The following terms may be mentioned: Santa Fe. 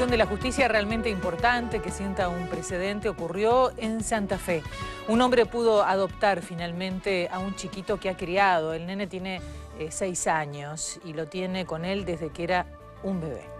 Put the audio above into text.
acción de la justicia realmente importante que sienta un precedente ocurrió en Santa Fe. Un hombre pudo adoptar finalmente a un chiquito que ha criado. El nene tiene 6 años y lo tiene con él desde que era un bebé.